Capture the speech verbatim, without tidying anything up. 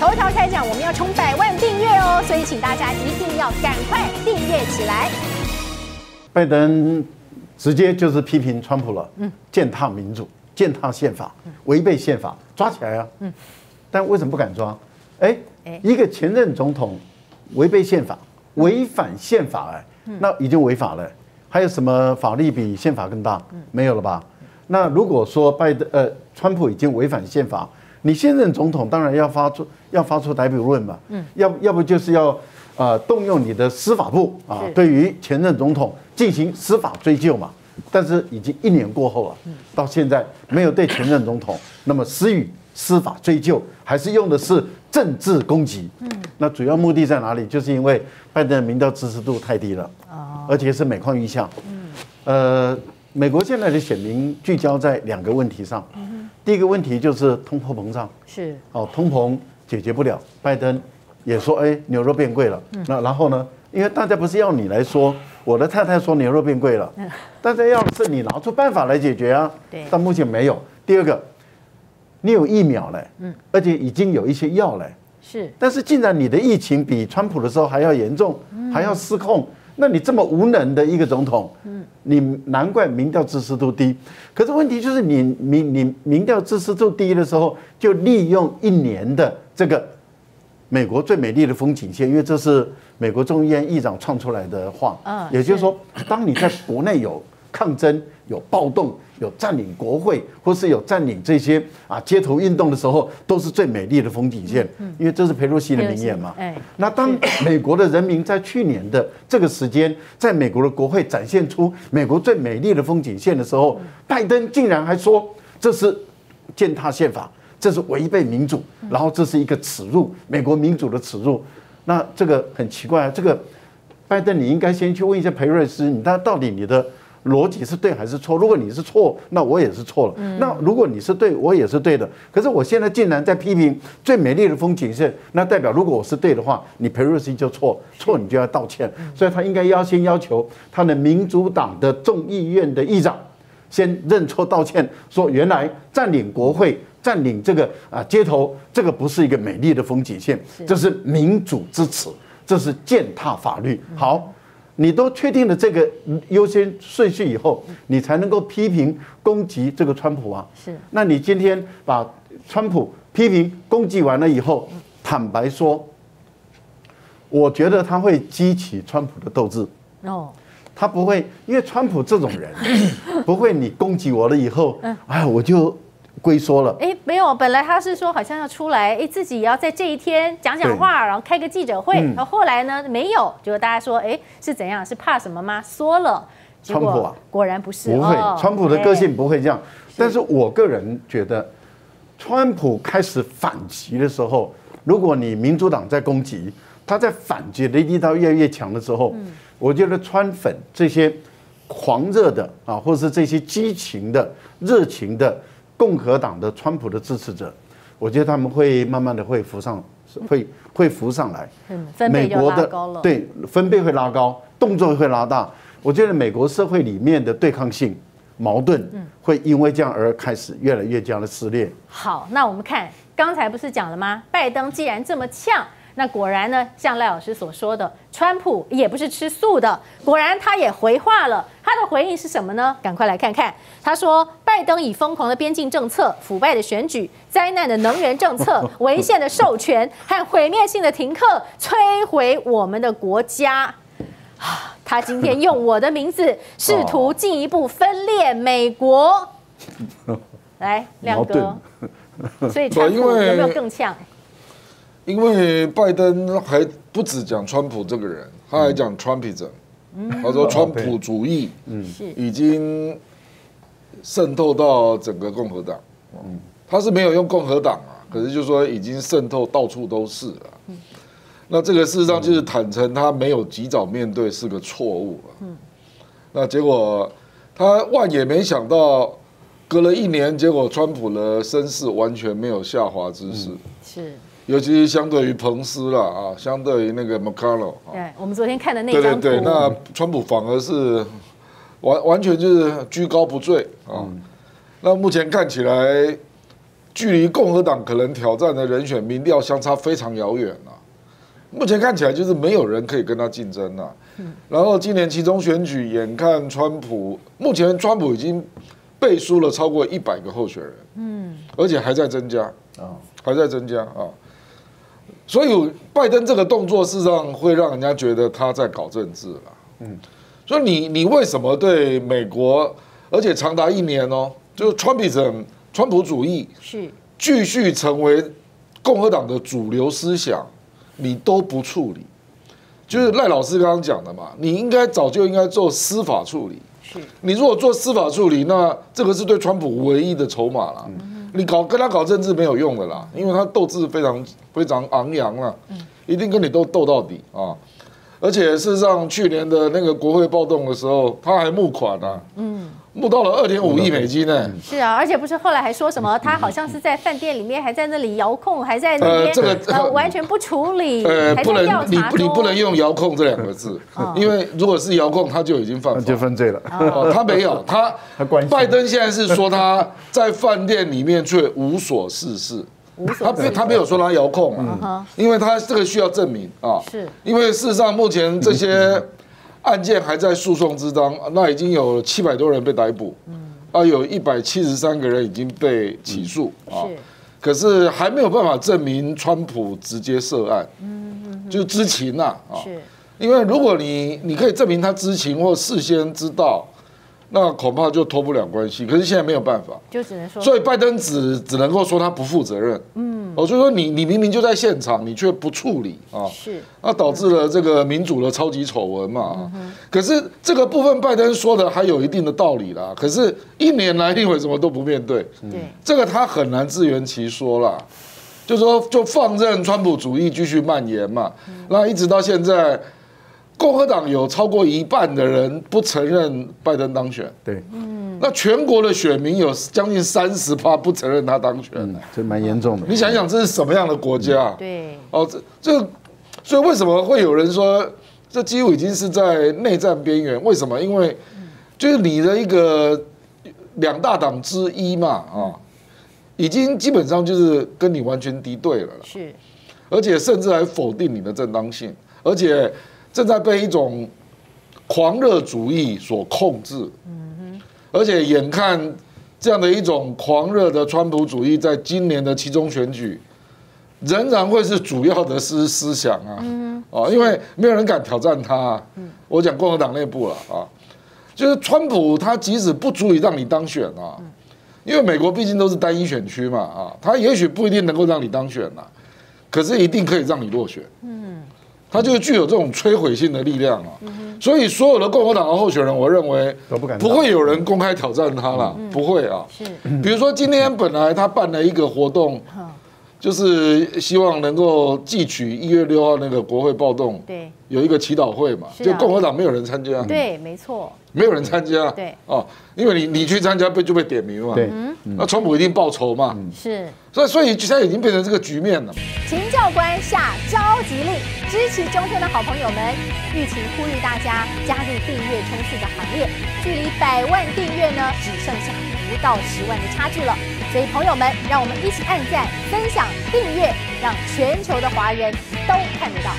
头条开讲，我们要冲百万订阅哦，所以请大家一定要赶快订阅起来。拜登直接就是批评川普了，嗯，践踏民主，践踏宪法，违背宪法，抓起来啊，嗯，但为什么不敢抓？哎，一个前任总统违背宪法，违反宪法，哎，那已经违法了。 还有什么法律比宪法更大？没有了吧？那如果说拜登呃，川普已经违反宪法，你现任总统当然要发出要发出逮捕论嘛，嗯，要要不就是要呃动用你的司法部啊，对于前任总统进行司法追究嘛。但是已经一年过后了，到现在没有对前任总统那么施予司法追究，还是用的是政治攻击。嗯，那主要目的在哪里？就是因为拜登的民调支持度太低了。 而且是每况愈下。呃，美国现在的选民聚焦在两个问题上。第一个问题就是通货膨胀。是。哦，通膨解决不了，拜登也说，哎，牛肉变贵了。那然后呢？因为大家不是要你来说，我的太太说牛肉变贵了，大家要是你拿出办法来解决啊。对。但目前没有。第二个，你有疫苗嘞，嗯，而且已经有一些药嘞。是。但是，既然你的疫情比川普的时候还要严重，还要失控。 那你这么无能的一个总统，嗯，你难怪民调支持度低。可是问题就是你，你你你民调支持度低的时候，就利用一年的这个美国最美丽的风景线，因为这是美国众议院议长创出来的话，嗯，也就是说，当你在国内有抗争、有暴动、有占领国会，或是有占领这些啊街头运动的时候，都是最美丽的风景线，因为这是佩洛西的名言嘛。哎，那当美国的人民在去年的这个时间，在美国的国会展现出美国最美丽的风景线的时候，拜登竟然还说这是践踏宪法，这是违背民主，然后这是一个耻辱，美国民主的耻辱。那这个很奇怪啊，这个拜登你应该先去问一下佩瑞斯，你他到底你的 逻辑是对还是错？如果你是错，那我也是错了。那如果你是对，我也是对的。可是我现在竟然在批评最美丽的风景线，那代表如果我是对的话，你佩洛西就错，错你就要道歉。所以他应该要先要求他的民主党的众议院的议长先认错道歉，说原来占领国会、占领这个啊街头，这个不是一个美丽的风景线，这是民主之耻，这是践踏法律。好。 你都确定了这个优先顺序以后，你才能够批评攻击这个川普啊。是，那你今天把川普批评攻击完了以后，坦白说，我觉得他会激起川普的斗志。哦，他不会，因为川普这种人，不会你攻击我了以后，哎，我就 龟缩了，哎，没有，本来他是说好像要出来，哎，自己也要在这一天讲讲话，然后开个记者会，然后后来呢没有，结果大家说，哎，是怎样？是怕什么吗？缩了，结果果然不是，不会，川普的个性不会这样。但是我个人觉得，川普开始反击的时候，如果你民主党在攻击，他在反击的力道越来越强的时候，我觉得川粉这些狂热的啊，或是这些激情的、热情的 共和党的川普的支持者，我觉得他们会慢慢的会浮上，会会浮上来。美国的对分贝会拉高，动作会拉大。我觉得美国社会里面的对抗性矛盾，会因为这样而开始越来越加的撕裂。好，那我们看刚才不是讲了吗？拜登既然这么呛，那果然呢，像赖老师所说的，川普也不是吃素的，果然他也回话了。 他的回应是什么呢？赶快来看看。他说，拜登以疯狂的边境政策、腐败的选举、灾难的能源政策、违宪的授权和毁灭性的停课，摧毁我们的国家。他今天用我的名字，试图进一步分裂美国。来，亮哥，所以川普有没有更呛？ 因为拜登还不止讲川普这个人，他还讲 Trumpism。 他说，川普主义已经渗透到整个共和党。他是没有用共和党啊，可是就说已经渗透到处都是了。那这个事实上就是坦诚，他没有及早面对是个错误啊。那结果他万也没想到，隔了一年，结果川普的声势完全没有下滑之势。是。 尤其是相对于彭斯啦啊，相对于那个 McConnell， 对，我们昨天看的那张图，对对对，那川普反而是完完全就是居高不坠啊。那目前看起来，距离共和党可能挑战的人选民调相差非常遥远啊。目前看起来就是没有人可以跟他竞争啊。然后今年期中选举，眼看川普，目前川普已经背书了超过一百个候选人，嗯，而且还在增加啊，还在增加啊。所以拜登这个动作，事实上会让人家觉得他在搞政治了，嗯。所以你你为什么对美国，而且长达一年哦，就是川普整川普主义是继续成为共和党的主流思想，你都不处理，就是赖老师刚刚讲的嘛，你应该早就应该做司法处理。是，你如果做司法处理，那这个是对川普唯一的筹码啦。你搞跟他搞政治没有用的啦，因为他斗志非常非常昂扬啦，一定跟你都斗到底啊。而且事实上，去年的那个国会暴动的时候，他还募款啊，嗯，募到了二点五亿美金呢、欸。是啊，而且不是后来还说什么，他好像是在饭店里面，还在那里遥控，还在那边、呃這個呃、完全不处理，呃，不能你你不能用遥控这两个字，哦、因为如果是遥控，他就已经犯法就犯罪了。哦、他没有，他拜登现在是说他在饭店里面却无所事事。他没他没有说他遥控啊，因为他这个需要证明啊，是因为事实上目前这些案件还在诉讼之中，那已经有七百多人被逮捕，啊，有一百七十三个人已经被起诉啊，可是还没有办法证明川普直接涉案，就知情呐啊，因为如果你你可以证明他知情或事先知道。那恐怕就脱不了关系，可是现在没有办法，就只能说，所以拜登只只能够说他不负责任。嗯，我就说你你明明就在现场，你却不处理啊，是，那导致了这个民主的超级丑闻嘛。可是这个部分拜登说的还有一定的道理啦，可是一年来你为什么都不面对？对，这个他很难自圆其说啦，就说就放任川普主义继续蔓延嘛，那一直到现在。共和党有超过一半的人不承认拜登当选，对，嗯，那全国的选民有将近三十趴不承认他当选，嗯，这蛮严重的。你想想这是什么样的国家？嗯，对，哦，这这，所以为什么会有人说这几乎已经是在内战边缘？为什么？因为就是你的一个两大党之一嘛，啊，哦，已经基本上就是跟你完全敌对了，是，而且甚至还否定你的正当性，而且。正在被一种狂热主义所控制，而且眼看这样的一种狂热的川普主义，在今年的期中选举仍然会是主要的思思想啊，哦，因为没有人敢挑战他，啊。我讲共和党内部了啊，就是川普他即使不足以让你当选啊，因为美国毕竟都是单一选区嘛啊，他也许不一定能够让你当选啊，可是一定可以让你落选。他就具有这种摧毁性的力量啊，所以所有的共和党的候选人，我认为不会有人公开挑战他了，不会啊。比如说今天本来他办了一个活动，就是希望能够汲取一月六号那个国会暴动，对，有一个祈祷会嘛，就共和党没有人参加，对，没错，没有人参加，对，哦，因为你你去参加被就被点名嘛，对，那川普一定报仇嘛，是，所以所以现在已经变成这个局面了。秦教官下召集令，支持中天的好朋友们，玉琴呼吁大家加入订阅冲刺的行列，距离百万订阅呢只剩下不到十万的差距了。所以朋友们，让我们一起按赞、分享、订阅，让全球的华人都看得到。